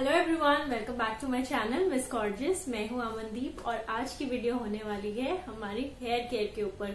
Hello everyone, welcome back to my channel miss gorgeous. मैं हूं अमनदीप और आज की वीडियो होने वाली है हमारी हेयर केयर के ऊपर।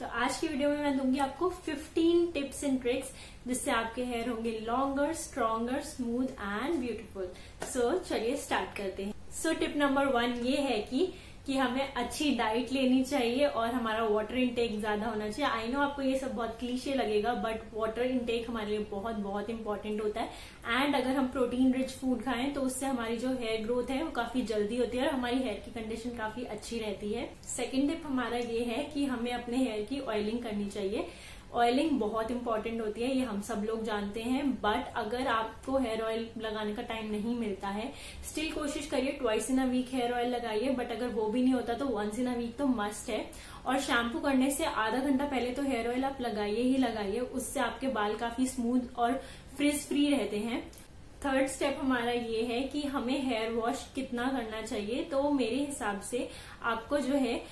तो आज की वीडियो में मैं दूंगी आपको 15 टिप्स एंड ट्रिक्स जिससे आपके हेयर होंगे longer, stronger, smooth and beautiful. So चलिए स्टार्ट करते हैं। सो टिप नंबर 1 ये है कि हमें अच्छी डाइट लेनी चाहिए और हमारा वाटर इनटेक ज्यादा होना चाहिए। आई नो आपको ये सब बहुत क्लीशे लगेगा, बट वाटर इनटेक हमारे लिए बहुत बहुत इंपॉर्टेंट होता है। एंड अगर हम प्रोटीन रिच फूड खाएं तो उससे हमारी जो हेयर ग्रोथ है वो काफी जल्दी होती है और हमारी हेयर की कंडीशन काफी अच्छी रहती है। सेकेंड टिप हमारा ये है कि हमें अपने हेयर की ऑयलिंग करनी चाहिए। ऑयलिंग बहुत इंपॉर्टेंट होती है, ये हम सब लोग जानते हैं, बट अगर आपको हेयर ऑयल लगाने का टाइम नहीं मिलता है, स्टिल कोशिश करिए 2x in a week hair oil लगाइए, बट अगर वो भी नहीं होता तो 1x इन अ वीक तो मस्ट है। और शैम्पू करने से आधा घंटा पहले तो हेयर ऑयल आप लगाइए ही लगाइए, उससे आपके बाल काफी स्मूथ और फ्रिज फ्री रहते हैं। थर्ड स्टेप हमारा ये है कि हमें हेयर वॉश कितना करना चाहिए। तो मेरे हिसाब से आपको जो है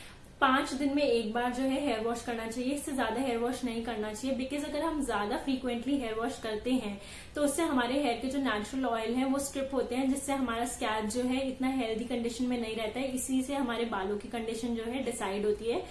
5 दिन में एक बार जो है हेयर वॉश करना चाहिए, इससे ज्यादा हेयर वॉश नहीं करना चाहिए। बिकॉज अगर हम ज्यादा फ्रीक्वेंटली हेयर वॉश करते हैं तो उससे हमारे हेयर के जो नेचुरल ऑयल है वो स्ट्रिप होते हैं, जिससे हमारा स्कैल्प जो है इतना हेल्दी कंडीशन में नहीं रहता है। इसी से हमारे बालों की कंडीशन जो है डिसाइड होती है।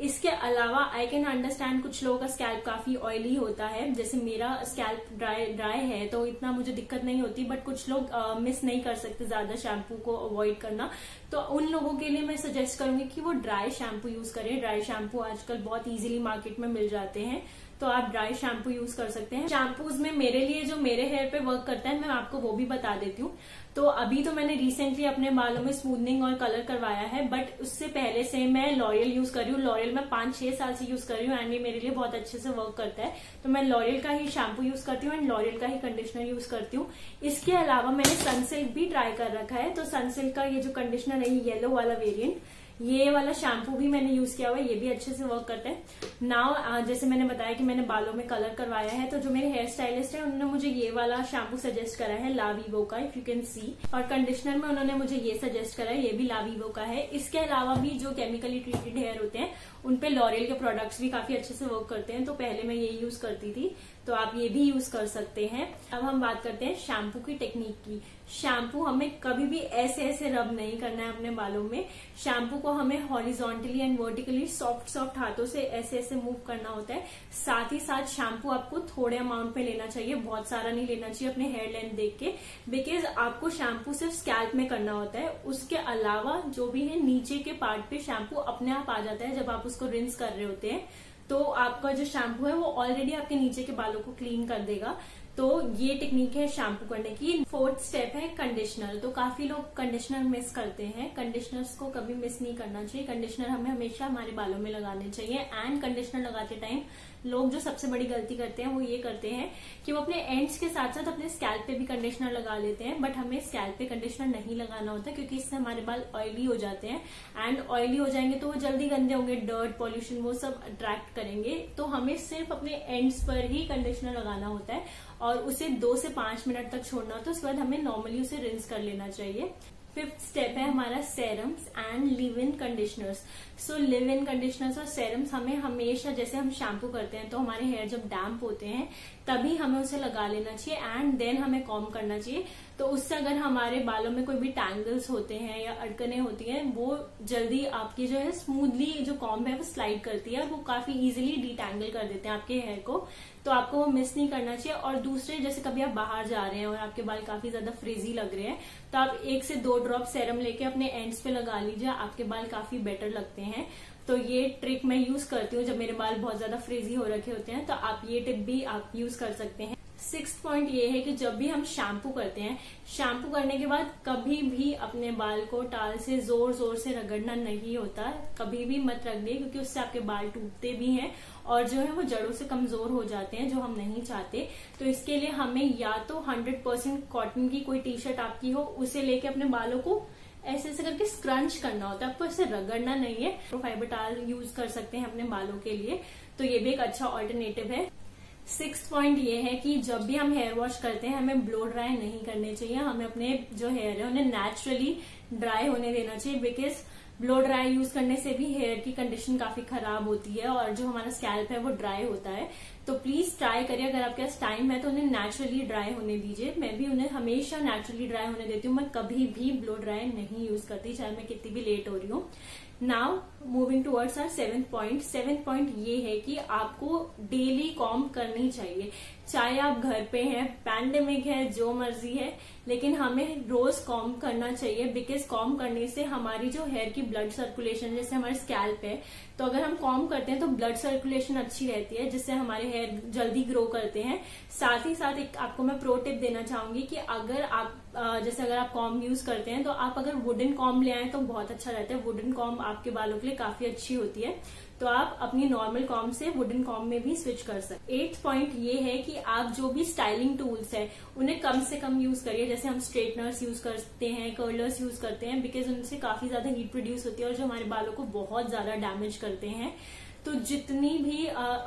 इसके अलावा आई कैन अंडरस्टैंड कुछ लोगों का स्कैल्प काफी ऑयली होता है, जैसे मेरा स्कैल्प ड्राई है तो इतना मुझे दिक्कत नहीं होती, बट कुछ लोग मिस नहीं कर सकते ज्यादा शैम्पू को अवॉइड करना। तो उन लोगों के लिए मैं सजेस्ट करूंगी कि वो ड्राई शैम्पू यूज करें। ड्राई शैम्पू आजकल बहुत इजीली मार्केट में मिल जाते हैं, तो आप ड्राई शैम्पू यूज कर सकते हैं। शैम्पूज में मेरे लिए जो मेरे हेयर पे वर्क करता है मैं आपको वो भी बता देती हूँ। तो अभी तो मैंने रिसेंटली अपने बालों में स्मूथनिंग और कलर करवाया है, बट उससे पहले से मैं लॉरियल यूज कर रही हूँ। लॉरियल मैं 5-6 साल से यूज कर रही हूँ एंड ये मेरे लिए बहुत अच्छे से वर्क करता है। तो मैं लॉरियल का ही शैम्पू यूज करती हूँ एंड लॉरियल का ही कंडीशनर यूज करती हूँ। इसके अलावा मैंने सनसिल्क भी ट्राई कर रखा है। तो सनसिल्क का ये जो कंडीशनर है येलो वाला वेरियंट, ये वाला शैम्पू भी मैंने यूज किया हुआ है, ये भी अच्छे से वर्क करता है। नाउ जैसे मैंने बताया कि मैंने बालों में कलर करवाया है, तो जो मेरे हेयर स्टाइलिस्ट है उन्होंने मुझे ये वाला शैम्पू सजेस्ट करा है, लावीवो का, इफ यू कैन सी। और कंडीशनर में उन्होंने मुझे ये सजेस्ट करा है, ये भी लावीवो का है। इसके अलावा भी जो केमिकली ट्रीटेड हेयर होते हैं उनपे लॉरियल के प्रोडक्ट्स भी काफी अच्छे से वर्क करते हैं, तो पहले मैं ये यूज करती थी, तो आप ये भी यूज कर सकते हैं। अब हम बात करते हैं शैम्पू की टेक्निक की। शैम्पू हमें कभी भी ऐसे रब नहीं करना है अपने बालों में। शैम्पू को हमें हॉरिजॉन्टली एंड वर्टिकली सॉफ्ट हाथों से ऐसे मूव करना होता है। साथ ही साथ शैम्पू आपको थोड़े अमाउंट में लेना चाहिए, बहुत सारा नहीं लेना चाहिए अपने हेयर लेंथ देख के, बिकॉज आपको शैम्पू सिर्फ स्कैल्प में करना होता है। उसके अलावा जो भी है नीचे के पार्ट पे शैम्पू अपने आप आ जाता है जब आप उसको रिंस कर रहे होते हैं, तो आपका जो शैम्पू है वो ऑलरेडी आपके नीचे के बालों को क्लीन कर देगा। तो ये टेक्निक है शैम्पू करने की। फोर्थ स्टेप है कंडीशनर। तो काफी लोग कंडीशनर मिस करते हैं, कंडीशनर्स को कभी मिस नहीं करना चाहिए। कंडीशनर हमें हमेशा हमारे बालों में लगाने चाहिए। एंड कंडीशनर लगाते टाइम लोग जो सबसे बड़ी गलती करते हैं वो ये करते हैं कि वो अपने एंड्स के साथ साथ अपने स्कैल्प पे भी कंडीशनर लगा लेते हैं, बट हमें स्कैल्प पे कंडीशनर नहीं लगाना होता, क्योंकि इससे हमारे बाल ऑयली हो जाते हैं एंड ऑयली हो जाएंगे तो वो जल्दी गंदे होंगे, डर्ट पॉल्यूशन वो सब अट्रैक्ट करेंगे। तो हमें सिर्फ अपने एंड्स पर ही कंडीशनर लगाना होता है और उसे 2 से 5 मिनट तक छोड़ना होता है। उसके बाद हमें नॉर्मली उसे रिंस कर लेना चाहिए। फिफ्थ स्टेप है हमारा serums and leave in conditioners. So leave in conditioners और सेरम्स हमें हमेशा, जैसे हम शैम्पू करते हैं तो हमारे हेयर जब डैम्प होते हैं तभी हमें उसे लगा लेना चाहिए एंड देन हमें कॉम्ब करना चाहिए। तो उससे अगर हमारे बालों में कोई भी टैंगल्स होते हैं या अड़कने होती हैं वो जल्दी आपकी जो है स्मूथली जो कॉम्ब है वो स्लाइड करती है और वो काफी इजिली डिटैंगल कर देते हैं आपके हेयर को, तो आपको वो मिस नहीं करना चाहिए। और दूसरे, जैसे कभी आप बाहर जा रहे हैं और आपके बाल काफी ज्यादा फ्रिजी लग रहे हैं तो आप 1 से 2 ड्रॉप सेरम लेके अपने एंड्स पे लगा लीजिए, आपके बाल काफी बेटर लगते हैं। तो ये ट्रिक मैं यूज करती हूँ जब मेरे बाल बहुत ज्यादा फ्रिजी हो रखे होते हैं, तो आप ये टिप भी आप यूज कर सकते हैं। सिक्स्थ पॉइंट ये है कि जब भी हम शैम्पू करते हैं, शैम्पू करने के बाद कभी भी अपने बाल को टाल से जोर से रगड़ना नहीं होता, कभी भी मत रगड़िए, क्योंकि उससे आपके बाल टूटते भी हैं और जो है वो जड़ों से कमजोर हो जाते हैं, जो हम नहीं चाहते। तो इसके लिए हमें या तो 100% कॉटन की कोई टी शर्ट आपकी हो उसे लेके अपने बालों को ऐसे करके स्क्रंच करना होता है, आपको ऐसे रगड़ना नहीं है। फाइबर टॉवल यूज कर सकते हैं अपने बालों के लिए, तो ये भी एक अच्छा ऑल्टरनेटिव है। सिक्स्थ पॉइंट ये है कि जब भी हम हेयर वॉश करते हैं हमें ब्लो ड्राई नहीं करने चाहिए, हमें अपने जो हेयर है उन्हें नेचुरली ड्राई होने देना चाहिए। बिकॉज ब्लो ड्राई यूज करने से भी हेयर की कंडीशन काफी खराब होती है और जो हमारा स्कैल्प है वो ड्राई होता है। तो प्लीज ट्राई करिए, अगर आपके पास टाइम है तो उन्हें नेचुरली ड्राई होने दीजिए। मैं भी उन्हें हमेशा नेचुरली ड्राई होने देती हूँ, मैं कभी भी ब्लो ड्राई नहीं यूज करती चाहे मैं कितनी भी लेट हो रही हूँ। Now moving towards our seventh point. Seventh point ये है कि आपको डेली कॉम्ब करनी चाहिए, चाहे आप घर पे हैं, पैंडेमिक है, जो मर्जी है, लेकिन हमें रोज कॉम्ब करना चाहिए। बिकॉज कॉम्ब करने से हमारी जो हेयर की ब्लड सर्कुलेशन, जैसे हमारे स्कैल्प है, तो अगर हम कॉम्ब करते हैं तो ब्लड सर्कुलेशन अच्छी रहती है जिससे हमारे हेयर जल्दी ग्रो करते हैं। साथ ही साथ एक आपको मैं प्रो टिप देना चाहूंगी कि अगर आप जैसे अगर आप कॉम्ब यूज करते हैं तो आप अगर वुडन कॉम्ब ले आए तो बहुत अच्छा रहता है। वुडन कॉम्ब आपके बालों के लिए काफी अच्छी होती है, तो आप अपनी नॉर्मल कॉम्ब से वुडन कॉम्ब में भी स्विच कर सकते। एट्थ पॉइंट ये है कि आप जो भी स्टाइलिंग टूल्स हैं उन्हें कम से कम यूज करिए। जैसे हम स्ट्रेटनर्स यूज करते हैं, कर्लर्स यूज करते हैं, बिकॉज उनसे काफी ज्यादा हीट प्रोड्यूस होती है और जो हमारे बालों को बहुत ज्यादा डैमेज करते हैं। तो जितनी भी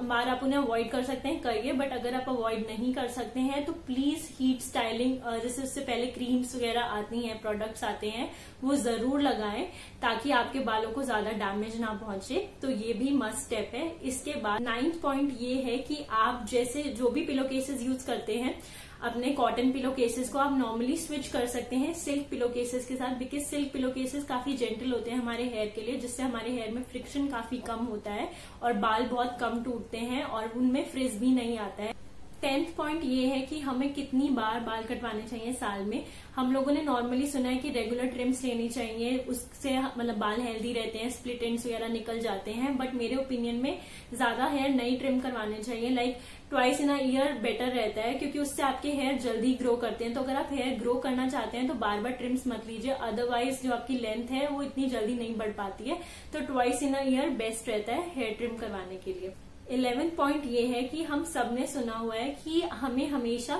बार आप उन्हें अवॉइड कर सकते हैं करिए, बट अगर आप अवॉइड नहीं कर सकते हैं तो प्लीज हीट स्टाइलिंग, जैसे उससे पहले क्रीम्स वगैरह आती हैं, प्रोडक्ट्स आते हैं, वो जरूर लगाएं ताकि आपके बालों को ज्यादा डैमेज ना पहुंचे। तो ये भी मस्ट स्टेप है। इसके बाद नाइन्थ पॉइंट ये है कि आप जैसे जो भी पिलो केसेस यूज करते हैं, अपने कॉटन पिलो केसेस को आप नॉर्मली स्विच कर सकते हैं सिल्क पिलो केसेस के साथ, बिकॉज सिल्क पिलो केसेस काफी जेंटल होते हैं हमारे हेयर के लिए, जिससे हमारे हेयर में फ्रिक्शन काफी कम होता है और बाल बहुत कम टूटते हैं और उनमें फ्रिज भी नहीं आता है। टेंथ पॉइंट ये है कि हमें कितनी बार बाल कटवाने चाहिए साल में। हम लोगों ने नॉर्मली सुना है कि रेगुलर ट्रिम्स लेनी चाहिए, उससे मतलब बाल हेल्दी रहते हैं, स्प्लिट एंड्स वगैरह निकल जाते हैं, बट मेरे ओपिनियन में ज्यादा हेयर नई ट्रिम करवाने चाहिए। Like twice in a year better रहता है क्योंकि उससे आपके हेयर जल्दी ग्रो करते हैं। तो अगर आप हेयर ग्रो करना चाहते हैं तो बार बार ट्रिम्स मत लीजिए, अदरवाइज जो आपकी लेंथ है वो इतनी जल्दी नहीं बढ़ पाती है। तो twice in a year best रहता है हेयर ट्रिम करवाने के लिए। 11th पॉइंट ये है कि हम सबने सुना हुआ है कि हमें हमेशा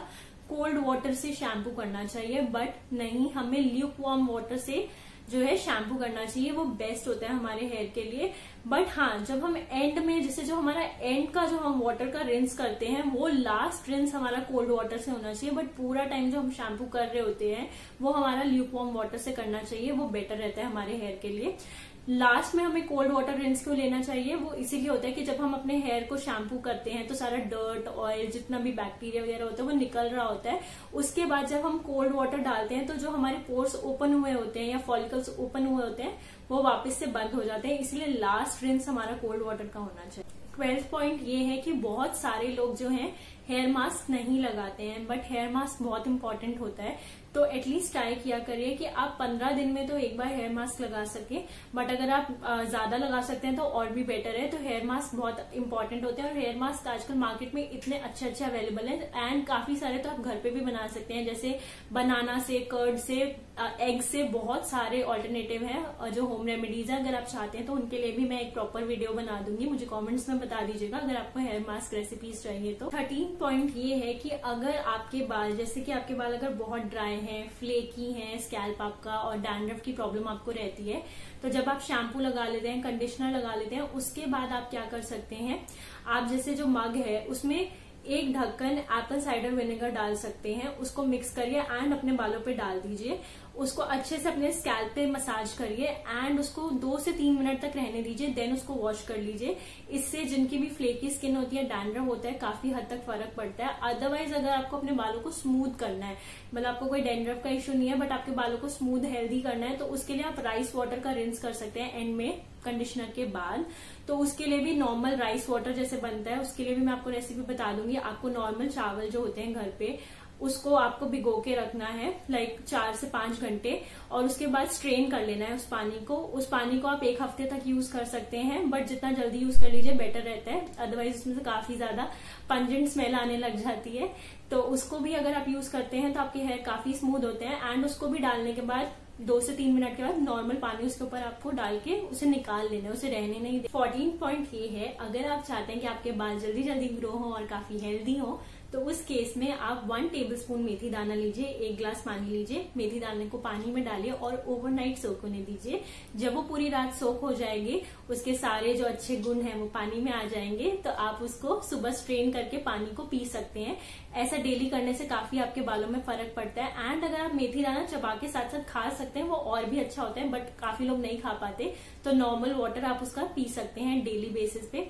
कोल्ड वाटर से शैम्पू करना चाहिए, बट नहीं, हमें ल्यूक वार्म वाटर से जो है शैम्पू करना चाहिए, वो बेस्ट होता है हमारे हेयर के लिए। बट हाँ, जब हम एंड में, जैसे जो हमारा एंड का जो हम वाटर का रिंस करते हैं, वो लास्ट रिंस हमारा कोल्ड वाटर से होना चाहिए, बट पूरा टाइम जो हम शैम्पू कर रहे होते हैं वो हमारा ल्यूकवार्म वाटर से करना चाहिए, वो बेटर रहता है हमारे हेयर के लिए। लास्ट में हमें कोल्ड वाटर रिंस क्यों लेना चाहिए, वो इसीलिए होता है कि जब हम अपने हेयर को शैम्पू करते हैं तो सारा डर्ट, ऑयल, जितना भी बैक्टीरिया वगैरह होता है वो निकल रहा होता है। उसके बाद जब हम कोल्ड वाटर डालते हैं तो जो हमारे पोर्स ओपन हुए होते हैं या फॉलिकल्स ओपन हुए होते हैं वो वापस से बंद हो जाते हैं, इसलिए लास्ट रिंस हमारा कोल्ड वाटर का होना चाहिए। 12th पॉइंट ये है कि बहुत सारे लोग जो हैं हेयर मास्क नहीं लगाते हैं, बट हेयर मास्क बहुत इंपॉर्टेंट होता है। तो एटलीस्ट ट्राई किया करिए कि आप 15 दिन में तो एक बार हेयर मास्क लगा सकें, बट अगर आप ज्यादा लगा सकते हैं तो और भी बेटर है। तो हेयर मास्क बहुत इंपॉर्टेंट होते हैं और हेयर मास्क आजकल मार्केट में इतने अच्छे अच्छे अवेलेबल हैं, एंड काफी सारे तो आप घर पे भी बना सकते हैं, जैसे बनाना से, कर्ड से, एग से, बहुत सारे ऑल्टरनेटिव हैं जो होम रेमेडीज है। अगर आप चाहते हैं तो उनके लिए भी मैं एक प्रॉपर वीडियो बना दूंगी, मुझे कॉमेंट्स में बता दीजिएगा अगर आपको हेयर मास्क रेसिपीज चाहिए तो। 13 पॉइंट ये है कि अगर आपके बाल, जैसे कि आपके बाल अगर बहुत ड्राई हैं, फ्लेकी हैं, स्कैल्प आपका और डैंड्रफ की प्रॉब्लम आपको रहती है, तो जब आप शैम्पू लगा लेते हैं, कंडीशनर लगा लेते हैं, उसके बाद आप क्या कर सकते हैं, आप जैसे जो मग है उसमें एक ढक्कन एप्पल साइडर विनेगर डाल सकते हैं, उसको मिक्स करिए एंड अपने बालों पे डाल दीजिए, उसको अच्छे से अपने स्कैल्प पे मसाज करिए एंड उसको 2 से 3 मिनट तक रहने दीजिए, देन उसको वॉश कर लीजिए। इससे जिनकी भी फ्लेकी स्किन होती है, डैंड्रफ होता है, काफी हद तक फर्क पड़ता है। अदरवाइज अगर आपको अपने बालों को स्मूथ करना है, मतलब आपको कोई डैंड्रफ का इश्यू नहीं है बट आपके बालों को स्मूथ हेल्दी करना है, तो उसके लिए आप राइस वाटर का रिंस कर सकते हैं एंड में कंडीशनर के बाद। तो उसके लिए भी नॉर्मल राइस वाटर जैसे बनता है उसके लिए भी मैं आपको रेसिपी बता दूंगी। आपको नॉर्मल चावल जो होते हैं घर पे, उसको आपको भिगो के रखना है लाइक 4 से 5 घंटे, और उसके बाद स्ट्रेन कर लेना है उस पानी को। उस पानी को आप 1 हफ्ते तक यूज कर सकते हैं, बट जितना जल्दी यूज कर लीजिए बेटर रहता है, अदरवाइज उसमें से काफी ज्यादा पंजेंट स्मेल आने लग जाती है। तो उसको भी अगर आप यूज करते हैं तो आपके हेयर काफी स्मूथ होते हैं, एंड उसको भी डालने के बाद 2 से 3 मिनट के बाद नॉर्मल पानी उसके ऊपर आपको डाल के उसे निकाल लेना है, उसे रहने नहीं दे। 14 पॉइंट ये है, अगर आप चाहते हैं कि आपके बाल जल्दी जल्दी ग्रो हो और काफी हेल्दी हो तो उस केस में आप 1 टेबलस्पून मेथी दाना लीजिए, 1 ग्लास पानी लीजिए, मेथी दाने को पानी में डालिए और ओवरनाइट सोक होने दीजिए। जब वो पूरी रात सोक हो जाएगी, उसके सारे जो अच्छे गुण हैं वो पानी में आ जाएंगे, तो आप उसको सुबह स्ट्रेन करके पानी को पी सकते हैं। ऐसा डेली करने से काफी आपके बालों में फर्क पड़ता है। एंड अगर आप मेथी दाना चबा के साथ साथ खा सकते हैं वो और भी अच्छा होता है, बट काफी लोग नहीं खा पाते, तो नॉर्मल वाटर आप उसका पी सकते हैं डेली बेसिस पे।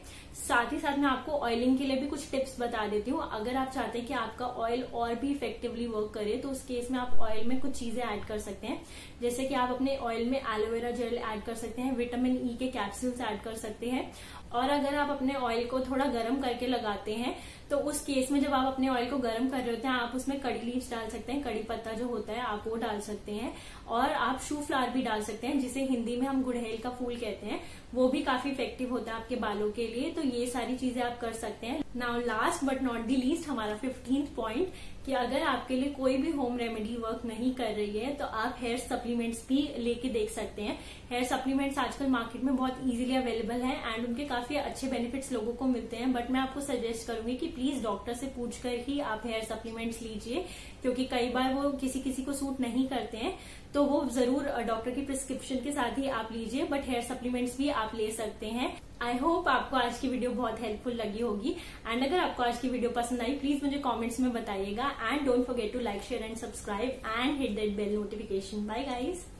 साथ ही साथ मैं आपको ऑयलिंग के लिए भी कुछ टिप्स बता देती हूँ। अगर आप चाहते हैं कि आपका ऑयल और भी इफेक्टिवली वर्क करे, तो उस केस में आप ऑयल में कुछ चीजें ऐड कर सकते हैं, जैसे कि आप अपने ऑयल में एलोवेरा जेल ऐड कर सकते हैं, विटामिन ई के कैप्सूल्स ऐड कर सकते हैं। और अगर आप अपने ऑयल को थोड़ा गर्म करके लगाते हैं, तो उस केस में जब आप अपने ऑयल को गर्म कर रहे होते हैं, आप उसमें कड़ी लीव्स डाल सकते हैं, कड़ी पत्ता जो होता है आप वो डाल सकते हैं, और आप शू फ्लावर भी डाल सकते हैं, जिसे हिंदी में हम गुड़हल का फूल कहते हैं, वो भी काफी इफेक्टिव होता है आपके बालों के लिए। तो ये सारी चीजें आप कर सकते हैं। Now last but not the least हमारा 15th पॉइंट कि अगर आपके लिए कोई भी होम रेमेडी वर्क नहीं कर रही है, तो आप हेयर सप्लीमेंट्स भी लेके देख सकते हैं। हेयर सप्लीमेंट्स आजकल मार्केट में बहुत इजीली अवेलेबल हैं एंड उनके काफी अच्छे बेनिफिट्स लोगों को मिलते हैं, बट मैं आपको सजेस्ट करूंगी कि प्लीज डॉक्टर से पूछकर ही आप हेयर सप्लीमेंट्स लीजिए, क्योंकि कई बार वो किसी को सूट नहीं करते हैं, तो वो जरूर डॉक्टर की प्रिस्क्रिप्शन के साथ ही आप लीजिए, बट हेयर सप्लीमेंट्स भी आप ले सकते हैं। आई होप आपको आज की वीडियो बहुत हेल्पफुल लगी होगी, एंड अगर आपको आज की वीडियो पसंद आई प्लीज मुझे कमेंट्स में बताइएगा। And don't forget to like, share and subscribe and hit that bell notification. Bye guys.